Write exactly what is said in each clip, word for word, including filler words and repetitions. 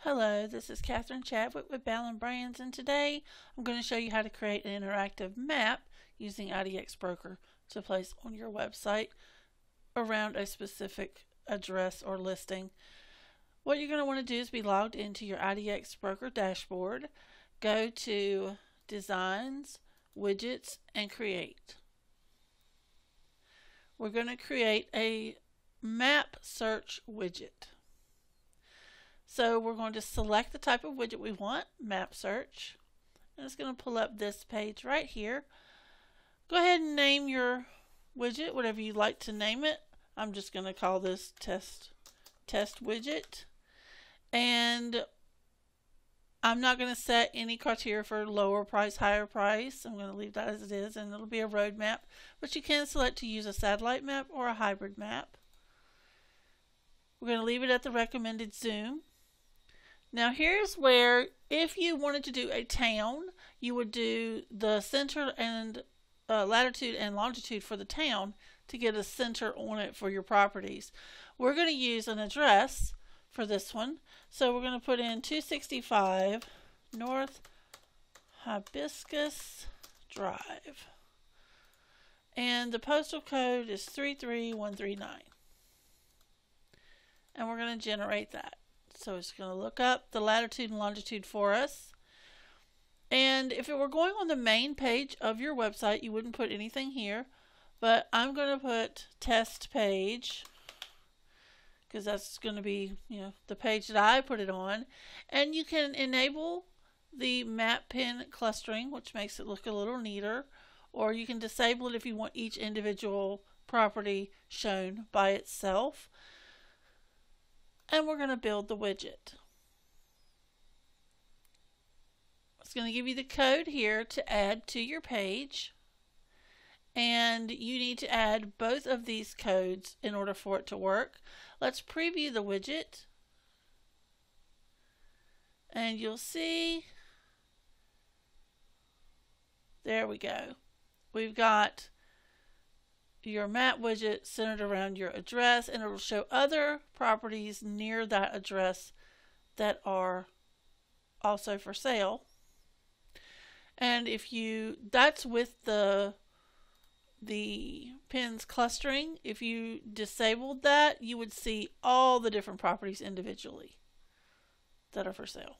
Hello, this is Catherine Chadwick with Ballen Brands, and today I'm going to show you how to create an interactive map using I D X Broker to place on your website around a specific address or listing. What you're going to want to do is be logged into your I D X Broker dashboard, go to Designs, Widgets, and Create. We're going to create a map search widget. So we're going to select the type of widget we want, map search, and it's going to pull up this page right here. Go ahead and name your widget whatever you'd like to name it. I'm just going to call this test test widget, and I'm not going to set any criteria for lower price, higher price. I'm going to leave that as it is, and it'll be a road map, but you can select to use a satellite map or a hybrid map. We're going to leave it at the recommended zoom. Now here's where, if you wanted to do a town, you would do the center and uh, latitude and longitude for the town to get a center on it for your properties. We're going to use an address for this one. So we're going to put in two sixty-five North Hibiscus Drive. And the postal code is three three one three nine. And we're going to generate that. So it's going to look up the latitude and longitude for us. And if it were going on the main page of your website, you wouldn't put anything here, but I'm going to put test page because that's going to be, you know, the page that I put it on. And you can enable the map pin clustering, which makes it look a little neater, or you can disable it if you want each individual property shown by itself. And we're going to build the widget. It's going to give you the code here to add to your page, and you need to add both of these codes in order for it to work. Let's preview the widget, and you'll see, there we go. We've got your map widget centered around your address, and it will show other properties near that address that are also for sale. And if you, that's with the the pins clustering. If you disabled that, you would see all the different properties individually that are for sale.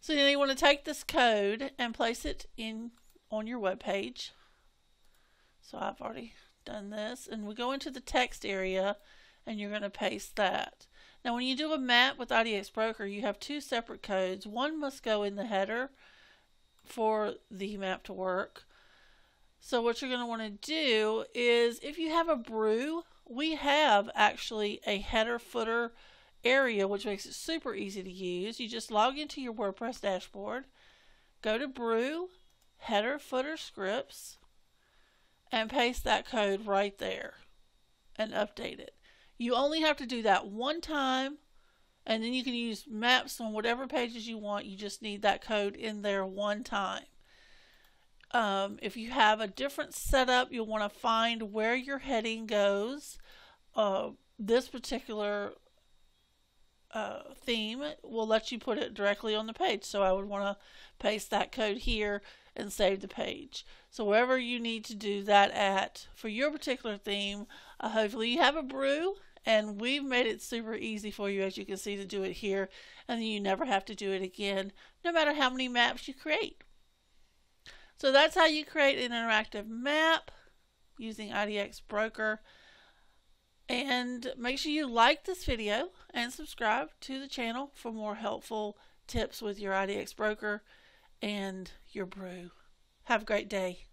So now you want to take this code and place it in on your web page. So I've already done this, and we go into the text area, and you're going to paste that. Now when you do a map with I D X Broker, you have two separate codes. One must go in the header for the map to work. So what you're going to want to do is, if you have a brew, we have actually a header footer area, which makes it super easy to use. You just log into your WordPress dashboard, go to brew, header footer scripts, and paste that code right there and update it. You only have to do that one time, and then you can use maps on whatever pages you want. You just need that code in there one time. Um, if you have a different setup, you'll want to find where your heading goes. Uh, this particular uh, theme will let you put it directly on the page, so I would want to paste that code here and save the page. So wherever you need to do that at for your particular theme, uh, hopefully you have a brew, and we've made it super easy for you, as you can see, to do it here, and then you never have to do it again, no matter how many maps you create. So that's how you create an interactive map using I D X Broker. And make sure you like this video and subscribe to the channel for more helpful tips with your I D X Broker and your brew. Have a great day.